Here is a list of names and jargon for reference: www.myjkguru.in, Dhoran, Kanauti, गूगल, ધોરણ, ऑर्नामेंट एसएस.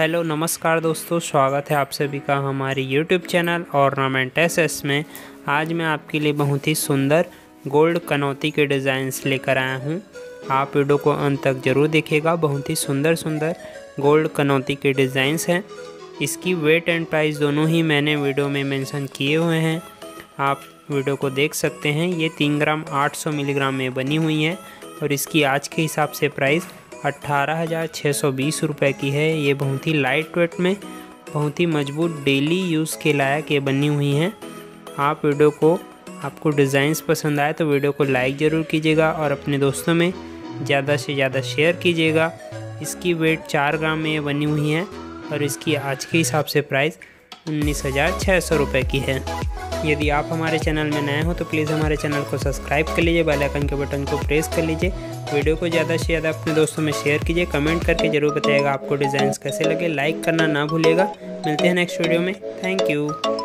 Hello नमस्कार दोस्तों, स्वागत है आप सभी का हमारे यूट्यूब चैनल ऑर्नामेंट एसएस में। आज मैं आपके लिए बहुत ही सुंदर गोल्ड कनौती के डिज़ाइंस लेकर आया हूं। आप वीडियो को अंत तक ज़रूर देखिएगा। बहुत ही सुंदर गोल्ड कनौती के डिज़ाइंस हैं। इसकी वेट एंड प्राइस दोनों ही मैंने वीडियो में मेंशन किए हुए हैं, आप वीडियो को देख सकते हैं। ये 3 ग्राम 800 मिलीग्राम में बनी हुई हैं और इसकी आज के हिसाब से प्राइस 18,620 रुपये की है। ये बहुत ही लाइट वेट में बहुत ही मजबूत डेली यूज़ के लायक ये बनी हुई हैं। आप वीडियो को आपको डिज़ाइंस पसंद आए तो वीडियो को लाइक ज़रूर कीजिएगा और अपने दोस्तों में ज़्यादा से ज़्यादा शेयर कीजिएगा। इसकी वेट 4 ग्राम में ये बनी हुई है और इसकी आज के हिसाब से प्राइस 19,600 रुपये की है। यदि आप हमारे चैनल में नए हो तो प्लीज़ हमारे चैनल को सब्सक्राइब कर लीजिए, बेल आइकन के बटन को प्रेस कर लीजिए, वीडियो को ज़्यादा से ज़्यादा अपने दोस्तों में शेयर कीजिए। कमेंट करके ज़रूर बताइएगा आपको डिज़ाइंस कैसे लगे। लाइक करना ना भूलिएगा। मिलते हैं नेक्स्ट वीडियो में। Thank you.